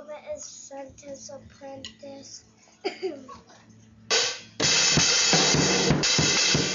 album is Scentless Apprentice.